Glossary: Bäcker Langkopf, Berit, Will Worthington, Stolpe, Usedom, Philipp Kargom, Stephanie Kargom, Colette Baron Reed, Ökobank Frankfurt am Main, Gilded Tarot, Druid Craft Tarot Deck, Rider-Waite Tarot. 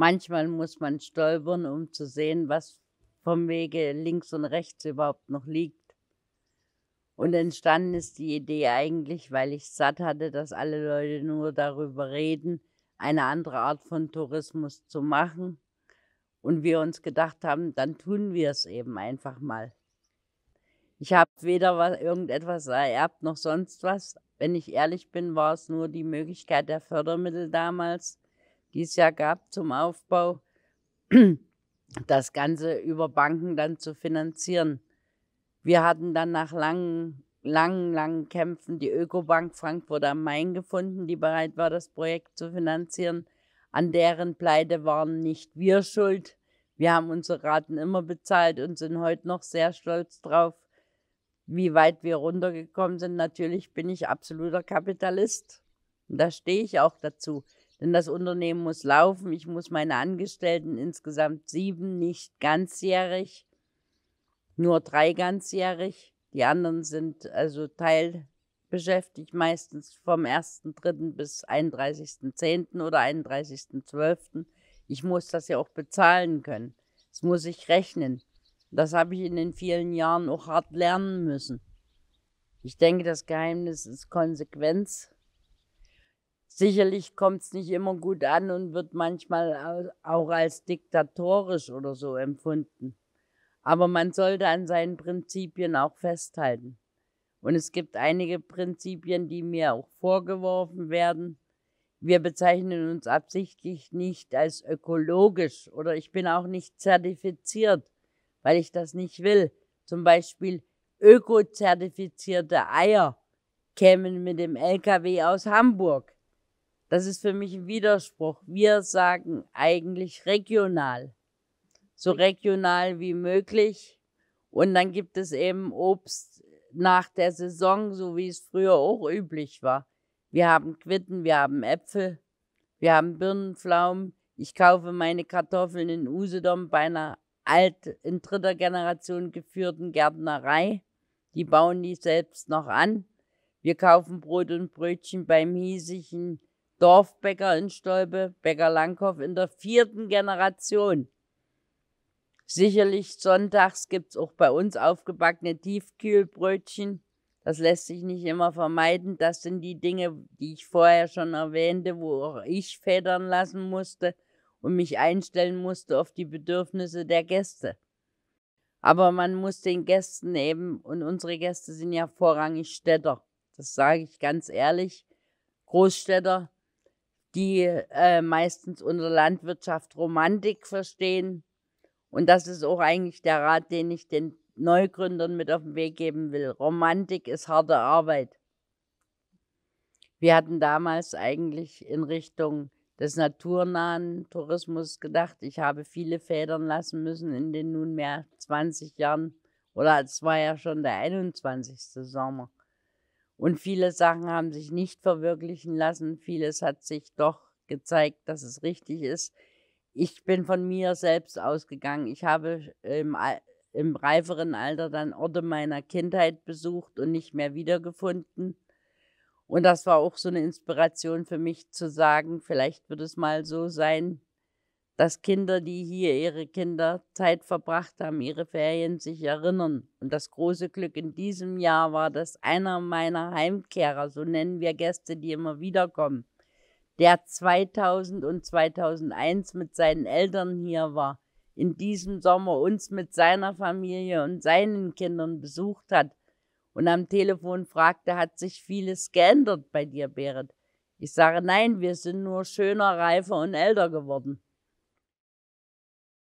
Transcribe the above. Manchmal muss man stolpern, um zu sehen, was vom Wege links und rechts überhaupt noch liegt. Und entstanden ist die Idee eigentlich, weil ich satt hatte, dass alle Leute nur darüber reden, eine andere Art von Tourismus zu machen. Und wir uns gedacht haben, dann tun wir es eben einfach mal. Ich habe weder irgendetwas ererbt noch sonst was. Wenn ich ehrlich bin, war es nur die Möglichkeit der Fördermittel damals, die es ja gab zum Aufbau, das Ganze über Banken dann zu finanzieren. Wir hatten dann nach langen Kämpfen die Ökobank Frankfurt am Main gefunden, die bereit war, das Projekt zu finanzieren. An deren Pleite waren nicht wir schuld. Wir haben unsere Raten immer bezahlt und sind heute noch sehr stolz drauf, wie weit wir runtergekommen sind. Natürlich bin ich absoluter Kapitalist. Und da stehe ich auch dazu. Denn das Unternehmen muss laufen. Ich muss meine Angestellten, insgesamt 7, nicht ganzjährig, nur 3 ganzjährig. Die anderen sind also teilbeschäftigt, meistens vom 1.3. bis 31.10. oder 31.12. Ich muss das ja auch bezahlen können. Das muss ich rechnen. Das habe ich in den vielen Jahren auch hart lernen müssen. Ich denke, das Geheimnis ist Konsequenz. Sicherlich kommt es nicht immer gut an und wird manchmal auch als diktatorisch oder so empfunden. Aber man sollte an seinen Prinzipien auch festhalten. Und es gibt einige Prinzipien, die mir auch vorgeworfen werden. Wir bezeichnen uns absichtlich nicht als ökologisch oder ich bin auch nicht zertifiziert, weil ich das nicht will. Zum Beispiel ökozertifizierte Eier kämen mit dem LKW aus Hamburg. Das ist für mich ein Widerspruch. Wir sagen eigentlich regional, so regional wie möglich. Und dann gibt es eben Obst nach der Saison, so wie es früher auch üblich war. Wir haben Quitten, wir haben Äpfel, wir haben Birnenpflaumen. Ich kaufe meine Kartoffeln in Usedom bei einer in 3. Generation geführten Gärtnerei. Die bauen die selbst noch an. Wir kaufen Brot und Brötchen beim hiesigen Dorfbäcker in Stolpe, Bäcker Langkopf in der 4. Generation. Sicherlich sonntags gibt es auch bei uns aufgebackene Tiefkühlbrötchen. Das lässt sich nicht immer vermeiden. Das sind die Dinge, die ich vorher schon erwähnte, wo auch ich federn lassen musste und mich einstellen musste auf die Bedürfnisse der Gäste. Aber man muss den Gästen eben, und unsere Gäste sind ja vorrangig Städter, das sage ich ganz ehrlich, Großstädter, die meistens unter Landwirtschaft Romantik verstehen. Und das ist auch eigentlich der Rat, den ich den Neugründern mit auf den Weg geben will. Romantik ist harte Arbeit. Wir hatten damals eigentlich in Richtung des naturnahen Tourismus gedacht. Ich habe viele federn lassen müssen in den nunmehr 20 Jahren. Oder es war ja schon der 21. Sommer. Und viele Sachen haben sich nicht verwirklichen lassen. Vieles hat sich doch gezeigt, dass es richtig ist. Ich bin von mir selbst ausgegangen. Ich habe im reiferen Alter dann Orte meiner Kindheit besucht und nicht mehr wiedergefunden. Und das war auch so eine Inspiration für mich zu sagen, vielleicht wird es mal so sein, dass Kinder, die hier ihre Kinderzeit verbracht haben, ihre Ferien sich erinnern. Und das große Glück in diesem Jahr war, dass einer meiner Heimkehrer, so nennen wir Gäste, die immer wiederkommen, der 2000 und 2001 mit seinen Eltern hier war, in diesem Sommer uns mit seiner Familie und seinen Kindern besucht hat und am Telefon fragte, hat sich vieles geändert bei dir, Berit? Ich sage, nein, wir sind nur schöner, reifer und älter geworden.